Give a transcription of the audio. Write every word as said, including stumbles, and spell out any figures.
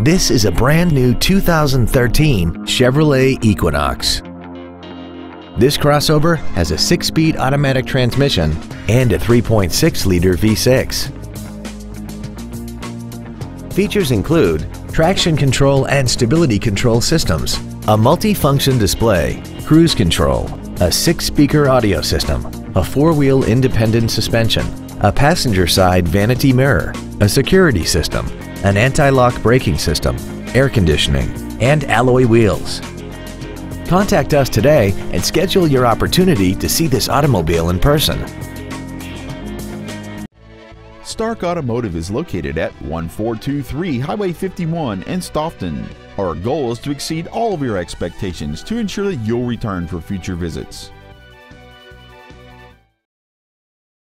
This is a brand new two thousand thirteen Chevrolet Equinox. This crossover has a six-speed automatic transmission and a three point six liter V six. Features include traction control and stability control systems, a multi-function display, cruise control, a six-speaker audio system, a four-wheel independent suspension, a passenger side vanity mirror, a security system, an anti-lock braking system, air conditioning, and alloy wheels. Contact us today and schedule your opportunity to see this automobile in person. Stark Automotive is located at one four two three Highway fifty-one in Stoughton. Our goal is to exceed all of your expectations to ensure that you'll return for future visits.